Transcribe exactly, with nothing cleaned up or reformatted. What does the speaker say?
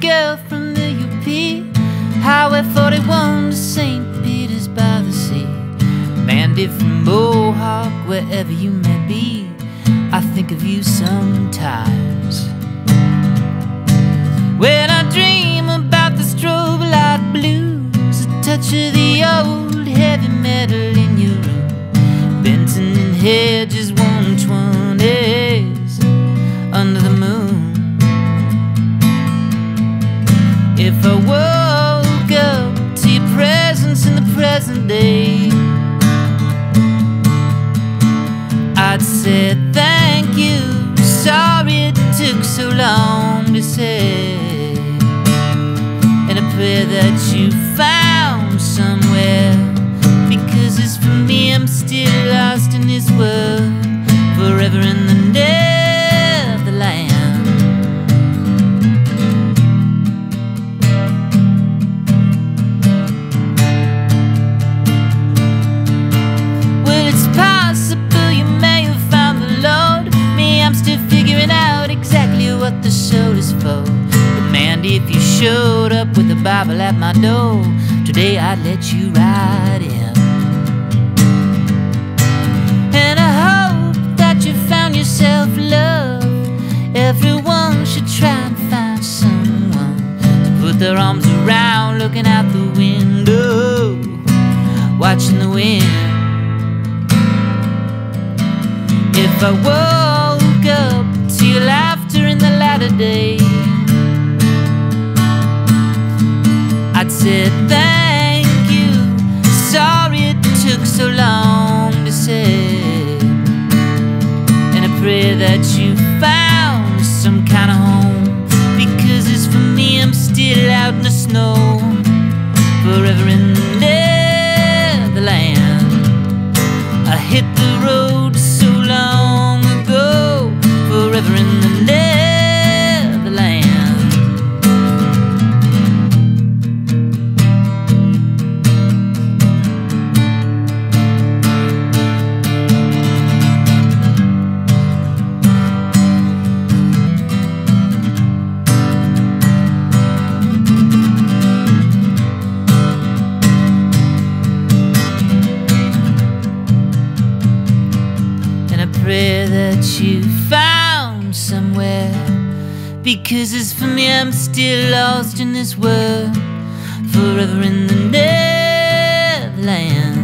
girl from the U P, Highway forty-one to Saint Peter's by the sea. Mandy from Mohawk, wherever you may be, I think of you sometimes. When I dream about the strobe light blues, a touch of the old heavy metal in your room, Benton and Hedges one twenties under the moon. If I woke up to your presence in the present day, I'd say thank you, sorry it took so long to say. And I pray that you found somewhere, because as for me, I'm still lost in this world, forever in the Neverland. Well, it's possible you may have found the Lord. Me, I'm still figuring out exactly what the soul is for. Mandy, if you showed up with a Bible at my door, today I'd let you ride in. And I hope that you found yourself love. Everyone should try and find someone to put their arms around, looking out the window, watching the wind. If I woke up to your laughter in the latter day, I'd say thank you, sorry it took so long to say. And I pray that you found some kind of home, because as for me, I'm still out in the snow, forever in the Neverland. I hit the road so long ago, forever in the Neverland. Pray that you found somewhere, because as for me, I'm still lost in this world, forever in the Neverland.